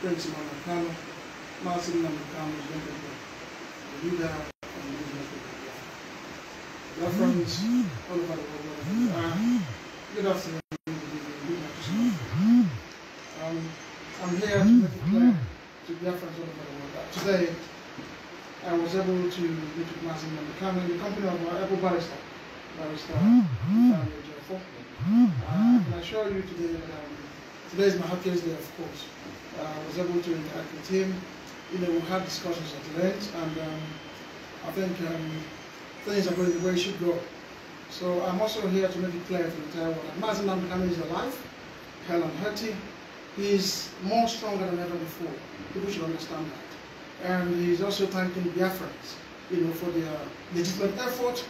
Prince Kanu, Mazi Nnamdi Kanu is going to be the leader of the movement of the world. There are friends all over the world. Good afternoon, I'm here to make it clear to their friends all over the world that today I was able to meet with Mazi Nnamdi Kanu in the company of my able barrister and I assure you today that today is my happiest day, of course. I was able to interact with him. We had discussions at length, and I think things are going the way it should go. So I'm also here to make it clear to the entire world that Mazi Nnamdi Kanu is alive, hell and healthy. He's more stronger than ever before. People should understand that. And he's also thanking Biafrans, for their legitimate effort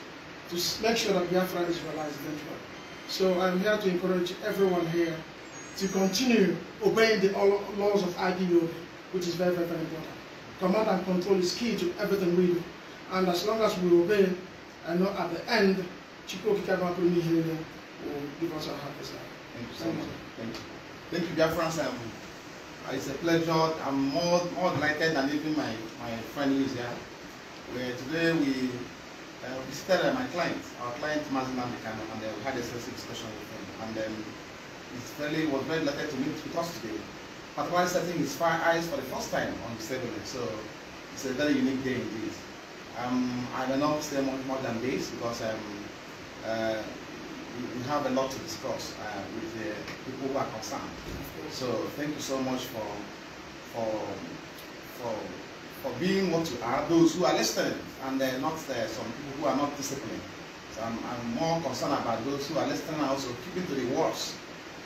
to make sure that Biafra is realized eventually. So I'm here to encourage everyone here to continue obeying the laws of IPOB, which is very, very, very important. Command and control is key to everything we do. And as long as we obey, and not at the end, Chukwu Kikabakuni here will give us our happiest life. Thank you so much. Thank you. Thank you, dear friends. It's a pleasure. I'm more delighted than even my friend who is here. Where today we visited our client, Mazi Nnamdi Kanu, and we had a specific discussion with him. And was very delighted to meet with us today. But while setting his eyes for the first time on the ceremony, so it's a very unique day indeed. I will not say much more than this because we have a lot to discuss with the people who are concerned. So thank you so much for being what you are, those who are listening, and not some people who are not disciplined. So I'm more concerned about those who are listening and also keeping to the words.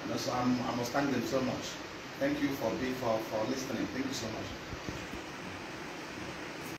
And also I must thank them so much. Thank you for listening. Thank you so much.